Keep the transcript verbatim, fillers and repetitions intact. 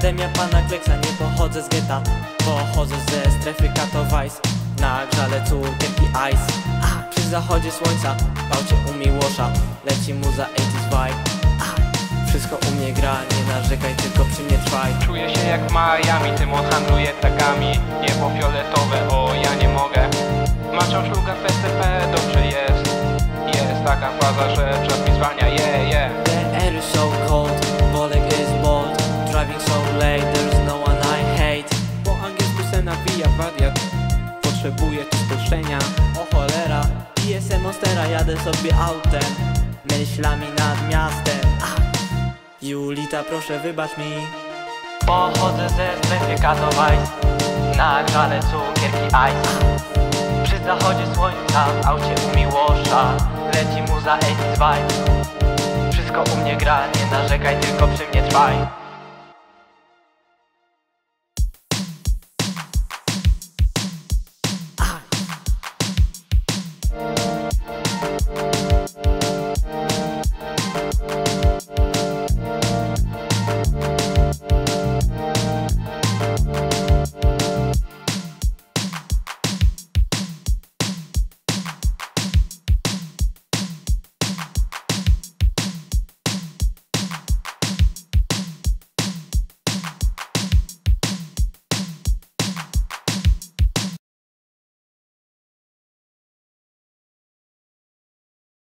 Akademia Pana Kleksa. Nie pochodzę z getta, pochodzę ze strefy Katowice. Na grzale cukier i ice. A przy zachodzie słońca bał się u Miłosza. Leci muza osiemdziesiątych vibe. Wszystko u mnie gra, nie narzekaj, tylko przy mnie trwaj. Czuję się jak w Miami, Tymon handluje takami. Niebo fioletowe, o ja nie mogę. Maczał szluga P C P, dobrze jest. Jest taka faza, że czas mi zwalnia, yeah, yeah. The air is so cold, Bolek is bold. Driving so late, there's no one I hate. Po angielsku se nawija wadiat. Potrzebuję tu spolszczenia, o cholera. Piję se Monstera, jadę sobie autem. Myślami nad miastem. Julita, proszę wybacz mi. Pochodzę ze strefy Katowice. Na grzale cukier i ice. Przy zachodzie słońca w aucie u Miłosza. Leci muza osiemdziesiątych vibe. Wszystko u mnie gra, nie narzekaj, tylko przy mnie trwaj.